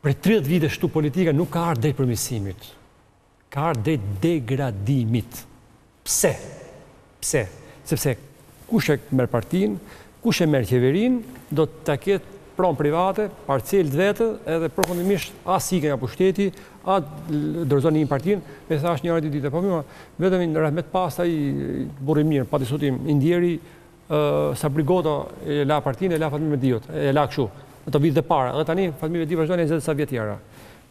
Për 30 vite shtu politika nuk ka ardhur drejt përmirësimit. Ka ardhur drejt degradimit. Pse? Pse? Sepse kush e merr partinë, kush e merr qeverinë, do ta ketë pronë private, parcelë vetë, edhe përfundimisht as i ke nga pushteti, as dorëzon një partinë, me thash një orë ditë, po më vetëm në rahmet pastaj burri mirë, pa diskutim, indieri sa brigota e la partinë, e la Fatmir Mediut, e la kështu. Ato vitet e para, edhe tani Fatmir Mediu vazhdon edhe sa vjet tjera.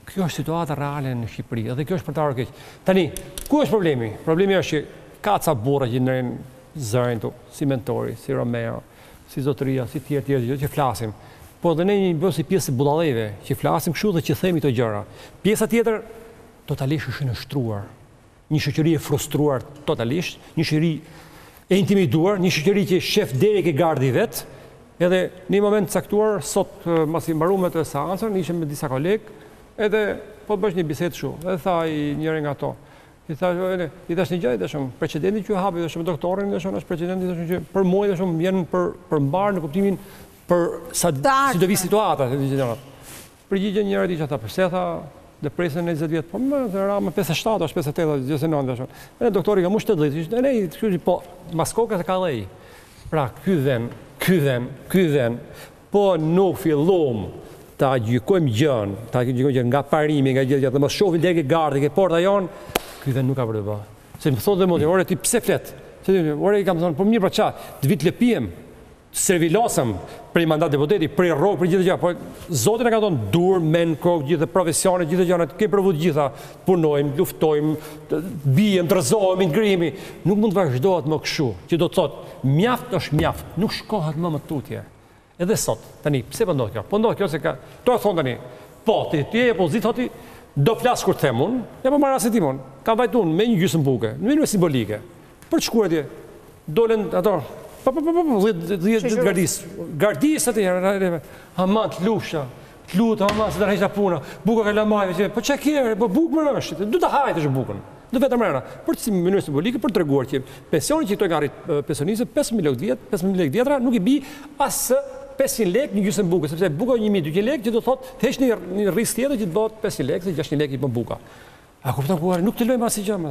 Kjo është situata reale në Shqipëri, edhe kjo është për ta rënë keq. Tani, ku është problemi? Problemi është që ka ca burra që ndren zërin tu, si Mentori, si Romeo, si Zotëria, si tjerë që flasim. Po dhe ne një bëjmë si pjesë budallëve, që flasim kështu dhe që themi këto gjëra. Pjesa tjetër totalisht është e nështruar. Një shoqëri e frustruar totalisht, një shoqëri e intimiduar, një shoqëri që shef deri ke gardi vet. Edhe në një moment caktuar, sot mbasi mbaruam atë seancën, ishim me disa kolegë, edhe po bësh një bisedë kështu. Edhe tha njëri nga ato, i thash një gjë, dashum, precedenti që hapi dashum doktorin, dashum është precedenti dashum që për mua dashum vjen për mbar në kuptimin për sa si do vi situata, përgjigjen njëri që tha, pse tha, dhe presën 20 vjet, po më Rama 57 ose 58, 49 dashum. Edhe doktori ka më 70, ne kështu po mas kokës ka dhënë. Pra ky vend, po nuk fillom ta gjykojmë gjën, nga parimi, nga gjithë gjërat, mos shohim deri gardi, ke porta jon, ky vend nuk ka për të bërë. Se më thonë më orë ti pse flet? Se ti orë i kam thonë, po mirë pra ça, të vit lëpiem, servilosëm për mandat deputeti, për rrok, për gjithë gjë, po Zoti na ka thonë dur, men, kokë, gjithë profesionet, gjithë gjërat, ke provu të gjitha, punojmë, luftojmë, bijem, trëzohemi, ngrihemi, nuk mund të vazhdohet më kështu, që do të thotë mjaft është mjaft, nuk shkohet më tutje. Edhe sot, tani, pse po ndodh kjo? Po ndodh kjo se ka... To e thonë tani, po, ti e pozit, thoti, do flasë kur them unë, e po marrë asit timon, ka vajtu unë me një gjysmë buke, në mënyrë simbolike. Për çkuar atje, dolen ato, dhjetë gardisë. Gardisë atje, aman të lutë, aman se të rrejta puna, buka ka lamajve, po çka kjeve, po bukë më rështit, du të hajtë është bukën. Do vetëm rëna, për të mënyrë simbolike, për të treguar që pensioni që i toj ka arrit pensionistët, 5.000 lekë vjetra, nuk i bi asë 500 lekë një gjysmë buke, sepse buka 1.200 lekë që do thotë, heq një rrisë tjetër që të bëhet 500 lekë, se 600 lekë i bën buka. A kupton ku nuk të lojmë asnjë gjë.